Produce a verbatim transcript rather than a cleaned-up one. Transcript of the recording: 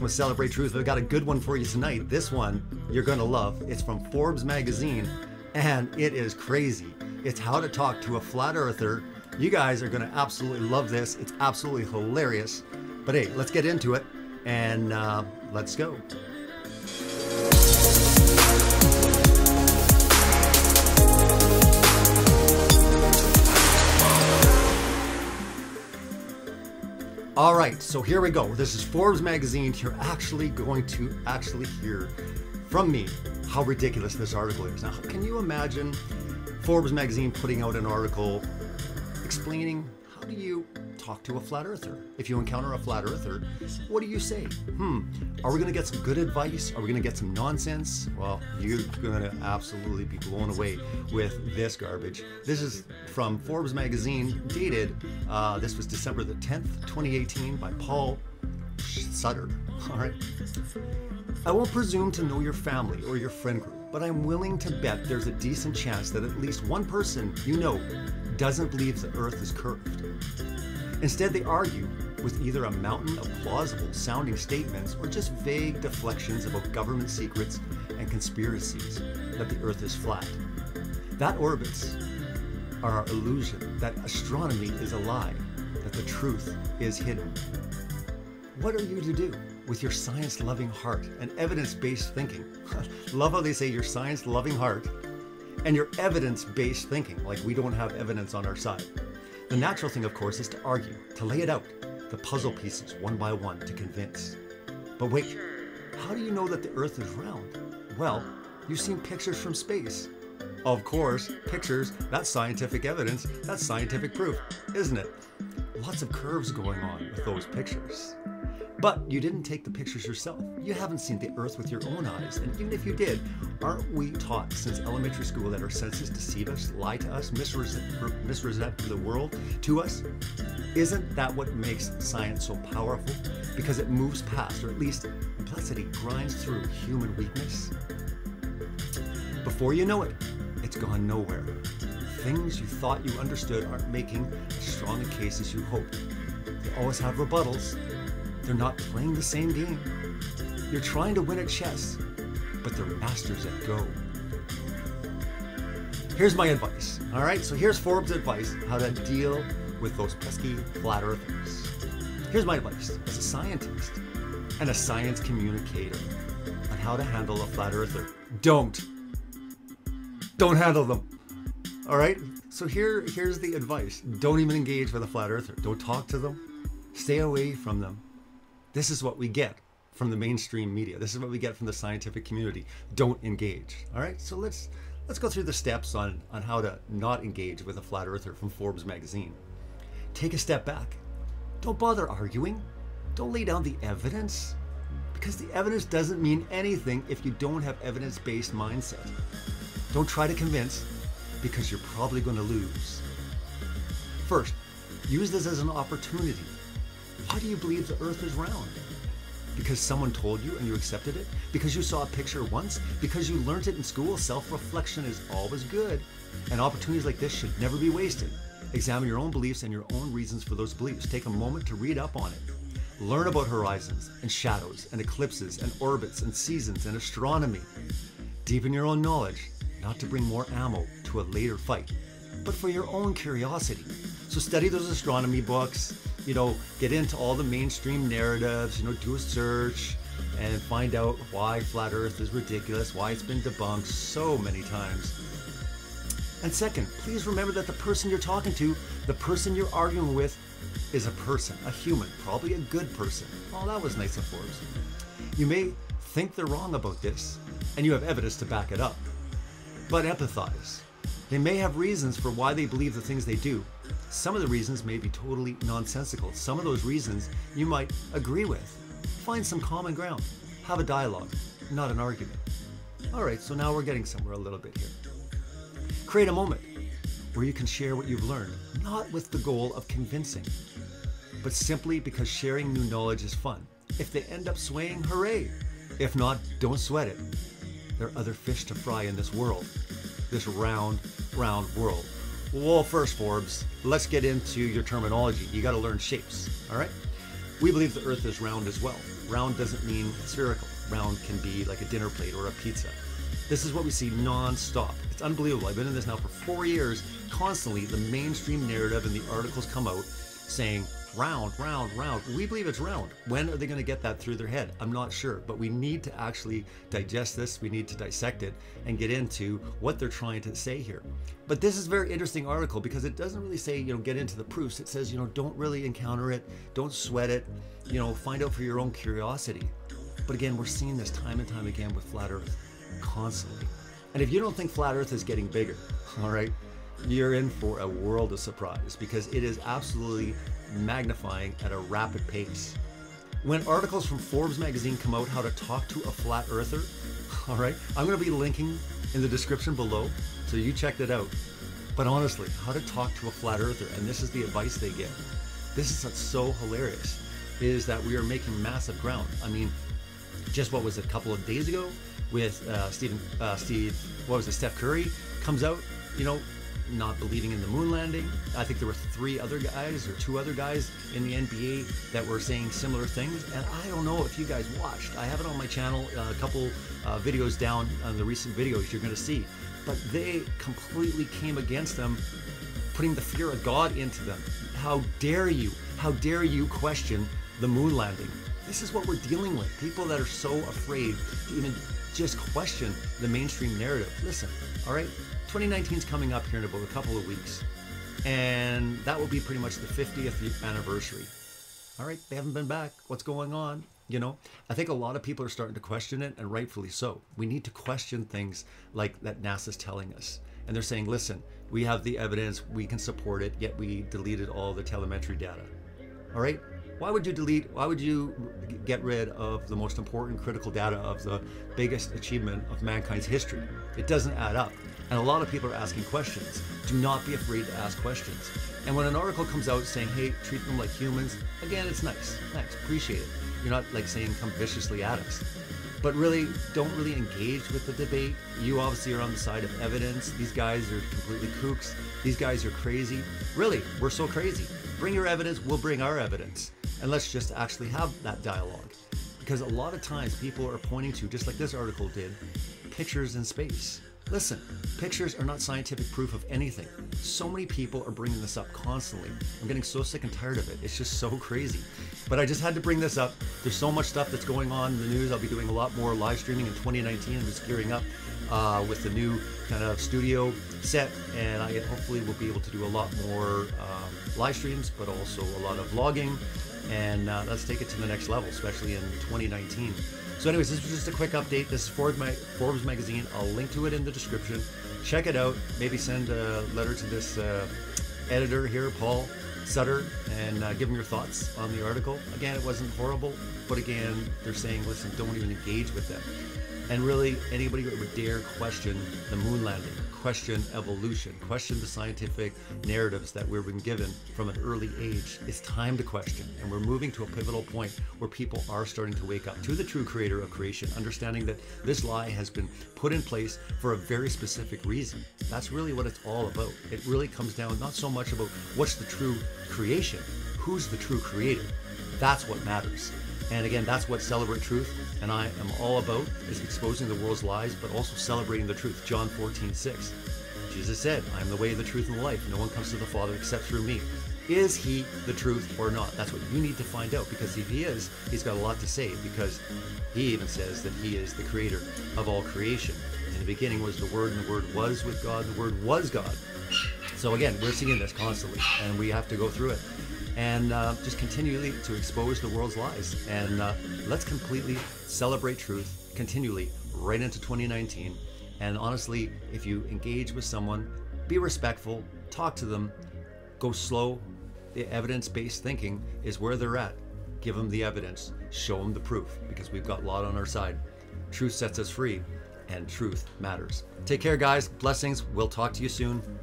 with Celebrate Truth. We've got a good one for you tonight. This one you're going to love. It's from Forbes magazine, and it is crazy. It's how to talk to a flat earther. You guys are going to absolutely love this. It's absolutely hilarious. But hey, let's get into it, and uh, let's go. All right, so here we go. This is Forbes magazine. You're actually going to actually hear from me how ridiculous this article is. Now, can you imagine Forbes magazine putting out an article explaining how do you talk to a flat earther? If you encounter a flat earther, what do you say? Hmm, are we gonna get some good advice? Are we gonna get some nonsense? Well, you're gonna absolutely be blown away with this garbage. This is from Forbes magazine, dated, uh, this was December the tenth, twenty eighteen, by Paul Sutter, all right. I won't presume to know your family or your friend group, but I'm willing to bet there's a decent chance that at least one person you know doesn't believe the earth is curved. Instead, they argue with either a mountain of plausible sounding statements or just vague deflections about government secrets and conspiracies that the earth is flat, that orbits are our illusion, that astronomy is a lie, that the truth is hidden. What are you to do with your science-loving heart and evidence-based thinking? Love how they say your science-loving heart and your evidence-based thinking, like we don't have evidence on our side. The natural thing, of course, is to argue, to lay it out, the puzzle pieces one by one to convince. But wait, how do you know that the earth is round? Well, you've seen pictures from space. Of course, pictures, that's scientific evidence, that's scientific proof, isn't it? Lots of curves going on with those pictures. But you didn't take the pictures yourself. You haven't seen the earth with your own eyes, and even if you did, aren't we taught since elementary school that our senses deceive us, lie to us, misrepresent the world to us? Isn't that what makes science so powerful? Because it moves past, or at least complexity grinds through human weakness. Before you know it, it's gone nowhere. Things you thought you understood aren't making as strong a case as you hoped. They always have rebuttals. They're not playing the same game. You're trying to win at chess, but they're masters at Go. Here's my advice, all right? So here's Forbes' advice, how to deal with those pesky flat earthers. Here's my advice as a scientist and a science communicator on how to handle a flat earther. Don't. Don't handle them, all right? So here, here's the advice. Don't even engage with a flat earther. Don't talk to them. Stay away from them. This is what we get from the mainstream media. This is what we get from the scientific community. Don't engage. All right, so let's let's go through the steps on, on how to not engage with a flat earther from Forbes magazine. Take a step back. Don't bother arguing. Don't lay down the evidence, because the evidence doesn't mean anything if you don't have evidence-based mindset. Don't try to convince, because you're probably going to lose. First, use this as an opportunity. Why do you believe the earth is round? Because someone told you and you accepted it? Because you saw a picture once? Because you learned it in school? Self-reflection is always good, and opportunities like this should never be wasted. Examine your own beliefs and your own reasons for those beliefs. Take a moment to read up on it. Learn about horizons and shadows and eclipses and orbits and seasons and astronomy. Deepen your own knowledge, not to bring more ammo to a later fight, but for your own curiosity. So study those astronomy books, you know, get into all the mainstream narratives, you know, do a search and find out why flat earth is ridiculous, why it's been debunked so many times. And second, please remember that the person you're talking to, the person you're arguing with, is a person, a human, probably a good person. Oh, that was nice of Forbes. You may think they're wrong about this, and you have evidence to back it up, but empathize. They may have reasons for why they believe the things they do. Some of the reasons may be totally nonsensical. Some of those reasons you might agree with. Find some common ground. Have a dialogue, not an argument. All right, so now we're getting somewhere a little bit here. Create a moment where you can share what you've learned, not with the goal of convincing, but simply because sharing new knowledge is fun. If they end up swaying, hooray. If not, don't sweat it. There are other fish to fry in this world, this round, round world. Well, first, Forbes, let's get into your terminology. You got to learn shapes, all right? We believe the earth is round as well. Round doesn't mean spherical. Round can be like a dinner plate or a pizza. This is what we see non-stop. It's unbelievable. I've been in this now for four years. Constantly, the mainstream narrative and the articles come out saying, round, round, round. We believe it's round. When are they going to get that through their head? I'm not sure, but we need to actually digest this. We need to dissect it and get into what they're trying to say here. But this is a very interesting article because it doesn't really say, you know, get into the proofs. It says, you know, don't really encounter it. Don't sweat it. You know, find out for your own curiosity. But again, we're seeing this time and time again with flat Earth constantly. And if you don't think flat Earth is getting bigger, all right, you're in for a world of surprise because it is absolutely magnifying at a rapid pace. When articles from Forbes magazine come out, how to talk to a flat earther, all right, I'm going to be linking in the description below, so you check that out. But honestly, how to talk to a flat earther, and this is the advice they give. This is what's so hilarious, is that we are making massive ground. I mean, just what was it, a couple of days ago with uh, Stephen, uh, Steve, what was it, Steph Curry comes out, you know, not believing in the moon landing. I think there were three other guys or two other guys in the N B A that were saying similar things. And I don't know if you guys watched. I have it on my channel, uh, a couple uh, videos down on the recent videos you're going to see. But they completely came against them, putting the fear of God into them. How dare you? How dare you question the moon landing? This is what we're dealing with. People that are so afraid to even just question the mainstream narrative. Listen, all right? twenty nineteen is coming up here in about a couple of weeks, and that will be pretty much the fiftieth anniversary. All right, they haven't been back. What's going on? You know, I think a lot of people are starting to question it, and rightfully so. We need to question things like that NASA's telling us. And they're saying, listen, we have the evidence, we can support it, yet we deleted all the telemetry data. All right, why would you delete, why would you get rid of the most important critical data of the biggest achievement of mankind's history? It doesn't add up. And a lot of people are asking questions. Do not be afraid to ask questions. And when an article comes out saying, hey, treat them like humans, again, it's nice, nice, appreciate it. You're not like saying come viciously at us. But really, don't really engage with the debate. You obviously are on the side of evidence. These guys are completely kooks. These guys are crazy. Really, we're so crazy. Bring your evidence, we'll bring our evidence. And let's just actually have that dialogue. Because a lot of times people are pointing to, just like this article did, pictures in space. Listen, pictures are not scientific proof of anything. So many people are bringing this up constantly. I'm getting so sick and tired of it. It's just so crazy. But I just had to bring this up. There's so much stuff that's going on in the news. I'll be doing a lot more live streaming in twenty nineteen. I'm just gearing up uh, with the new kind of studio set, and I hopefully will be able to do a lot more um, live streams, but also a lot of vlogging. And uh, let's take it to the next level, especially in twenty nineteen. So anyways, this was just a quick update. This is Forbes, Forbes magazine. I'll link to it in the description. Check it out. Maybe send a letter to this uh, editor here, Paul Sutter, and uh, give him your thoughts on the article. Again, it wasn't horrible, but again, they're saying, listen, don't even engage with them. And really, anybody that would dare question the moon landing, question evolution, question the scientific narratives that we've been given from an early age, it's time to question. And we're moving to a pivotal point where people are starting to wake up to the true creator of creation, understanding that this lie has been put in place for a very specific reason. That's really what it's all about. It really comes down not so much about what's the true creation, who's the true creator. That's what matters. And again, that's what Celebrate Truth and I am all about, is exposing the world's lies, but also celebrating the truth. John fourteen six, Jesus said, I am the way, the truth, and the life. No one comes to the Father except through me. Is he the truth or not? That's what you need to find out, because if he is, he's got a lot to say, because he even says that he is the creator of all creation. In the beginning was the Word, and the Word was with God, and the Word was God. So again, we're seeing this constantly, and we have to go through it. And uh, just continually to expose the world's lies. And uh, let's completely celebrate truth continually right into twenty nineteen. And honestly, if you engage with someone, be respectful, talk to them, go slow. The evidence-based thinking is where they're at. Give them the evidence, show them the proof, because we've got a lot on our side. Truth sets us free, and truth matters. Take care, guys. Blessings. We'll talk to you soon.